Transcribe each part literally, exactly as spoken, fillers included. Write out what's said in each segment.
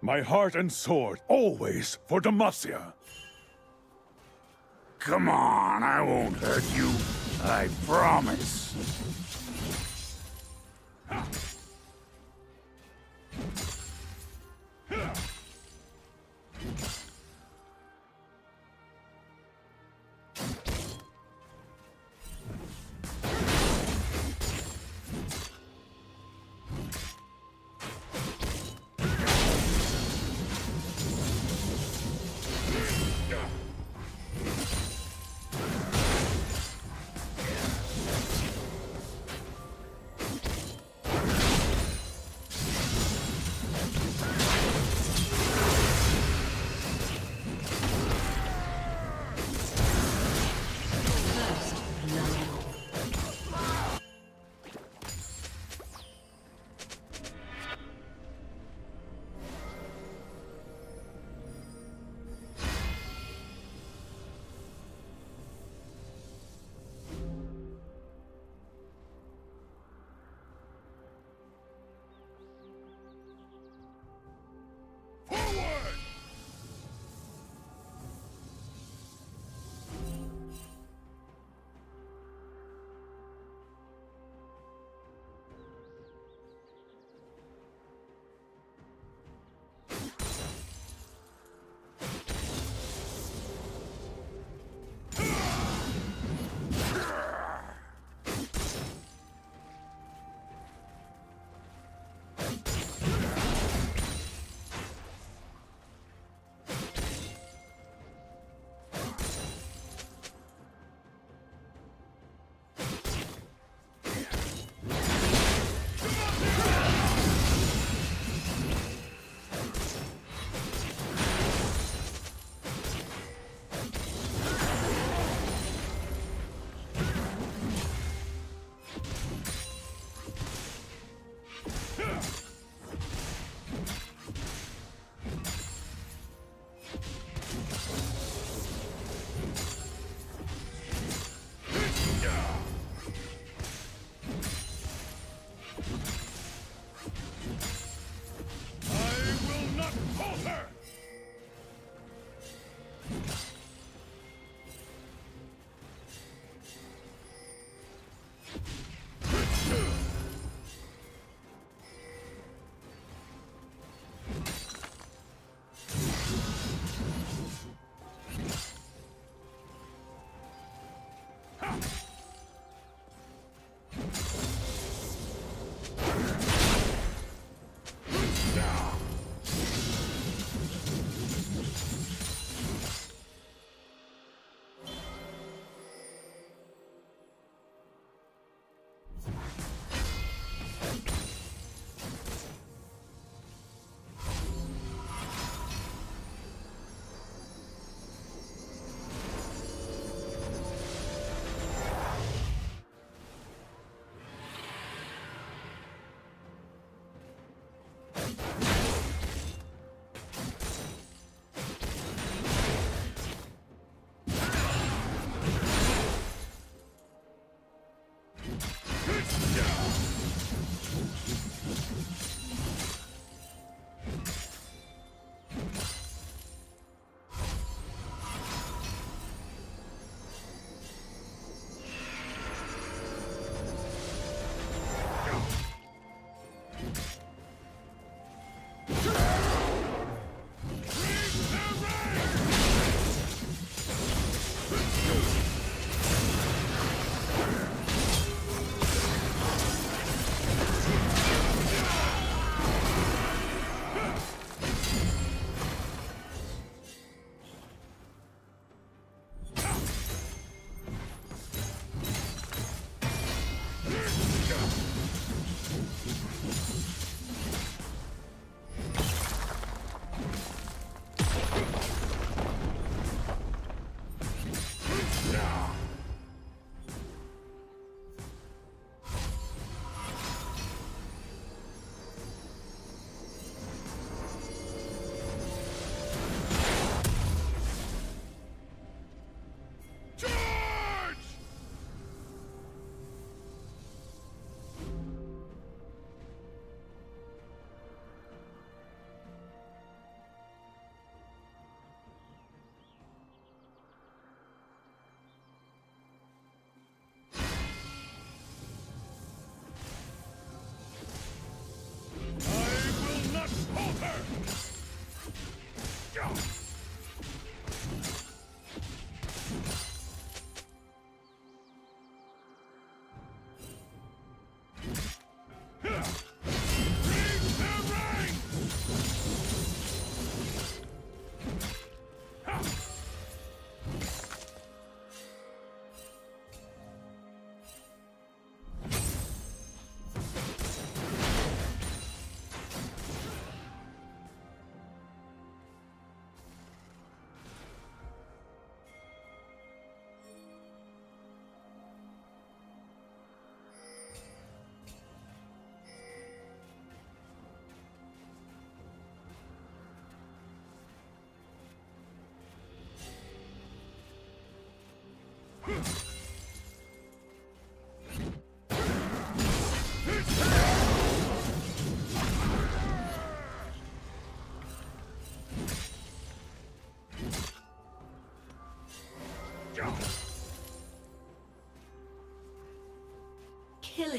My heart and sword, always for Demacia. Come on, I won't hurt you. I promise.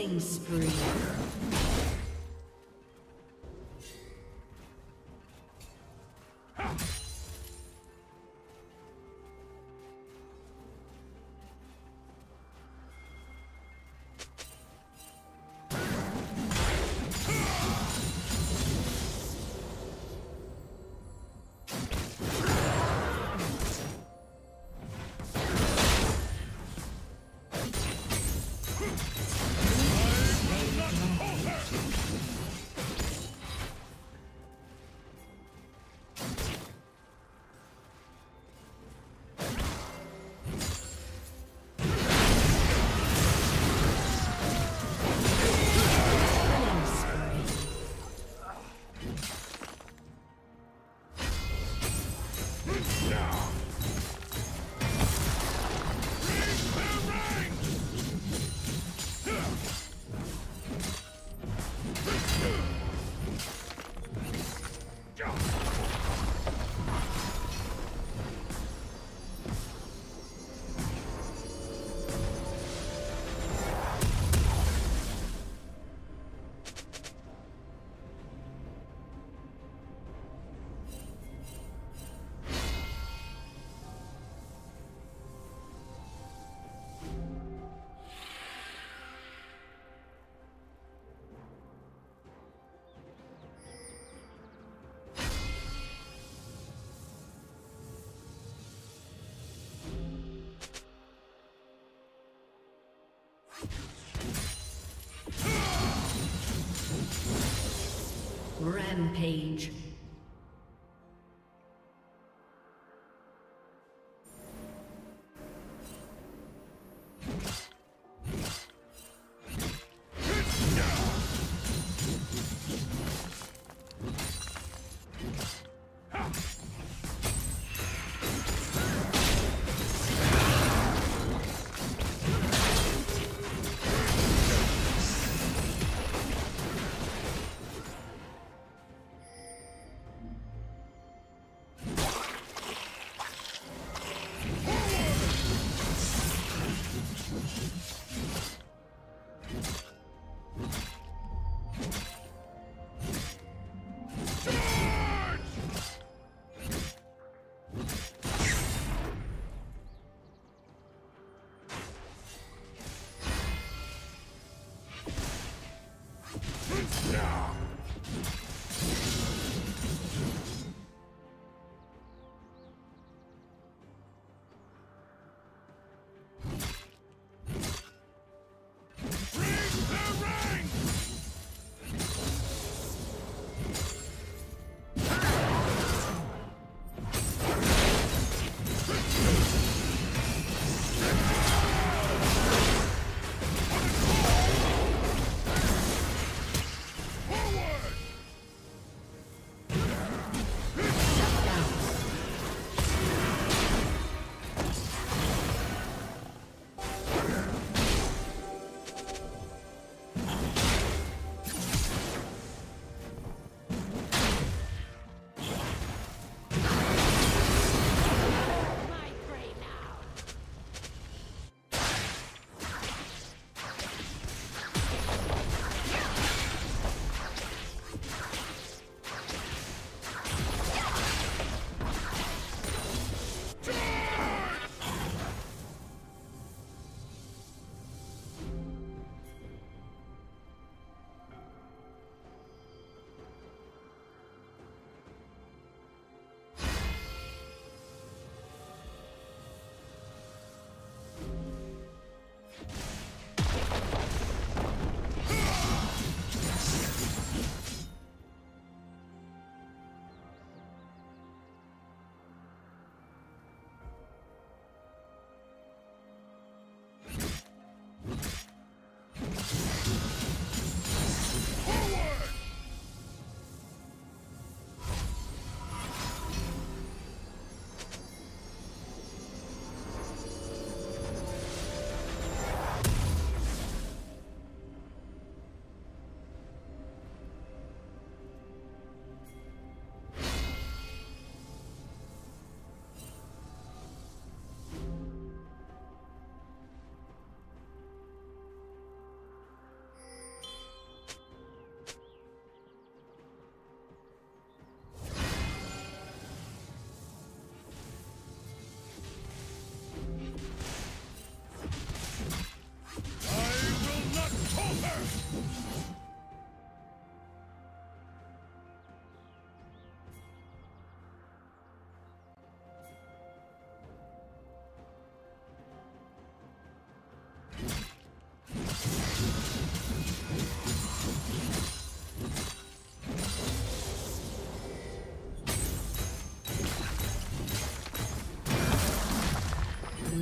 Killing spree. Rampage.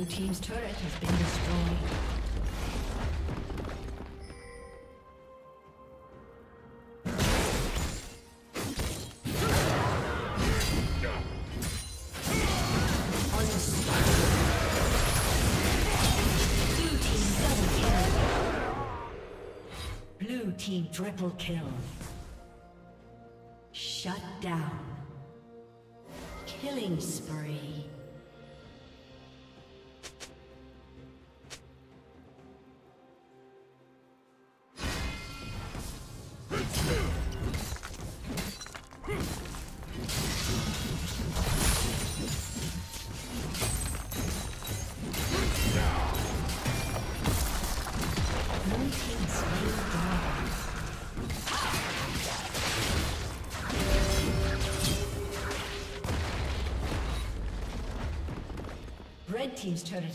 team's turret has been destroyed. Triple kill. Shut down. Killing spree. Red team's turret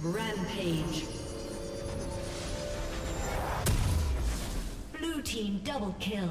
Rampage. Blue team double kill.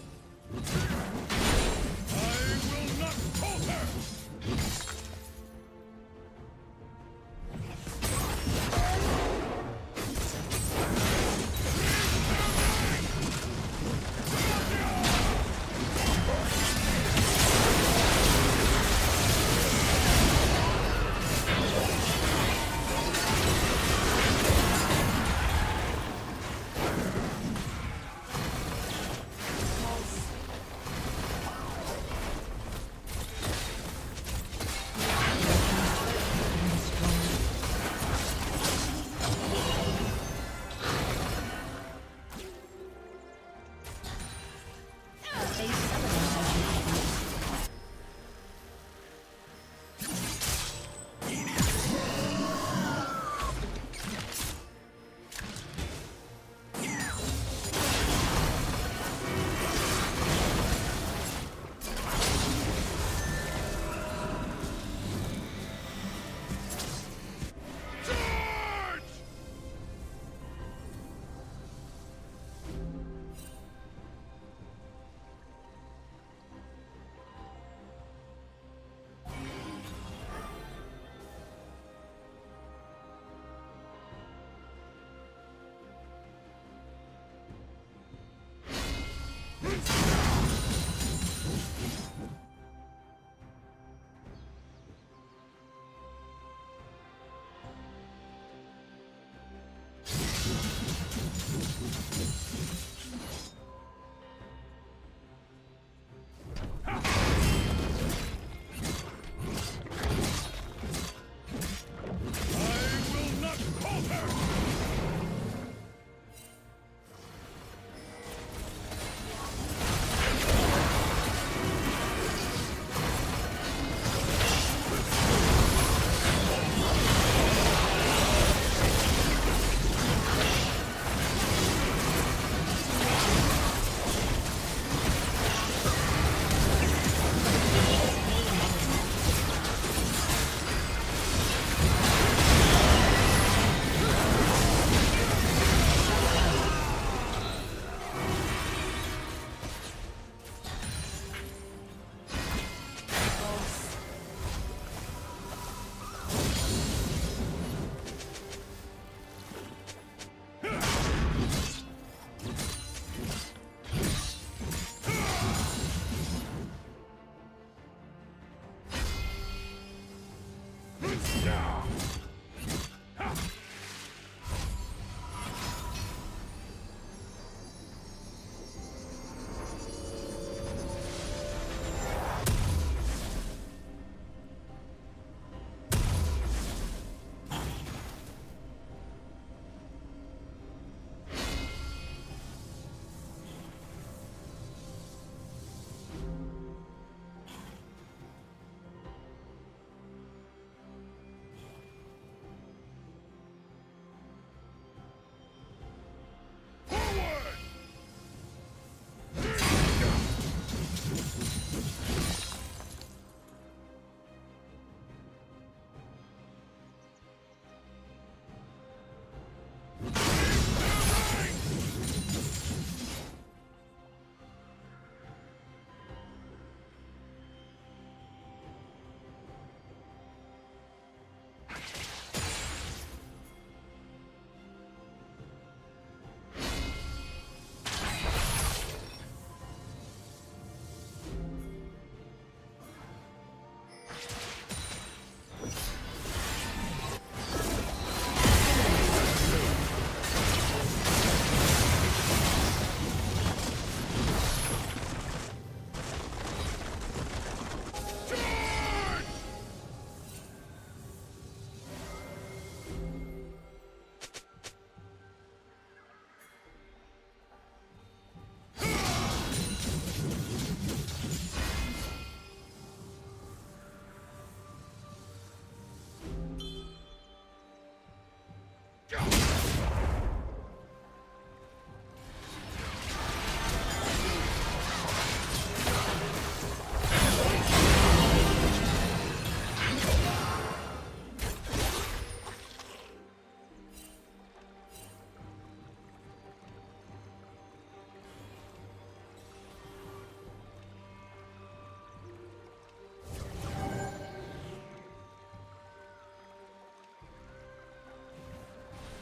I will not falter!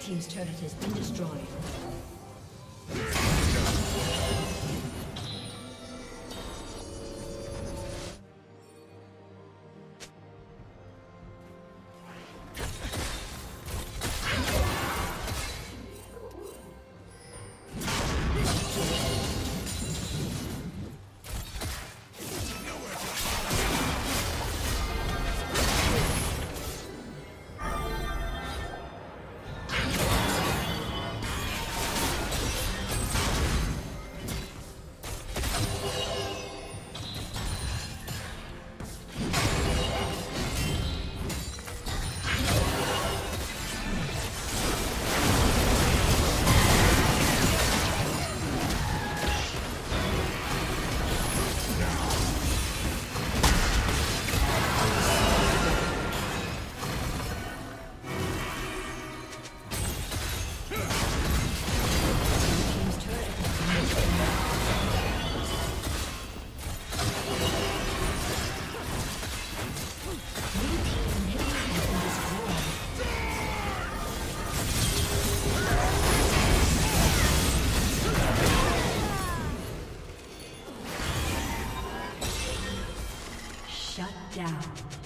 Team's turret has been destroyed. Down.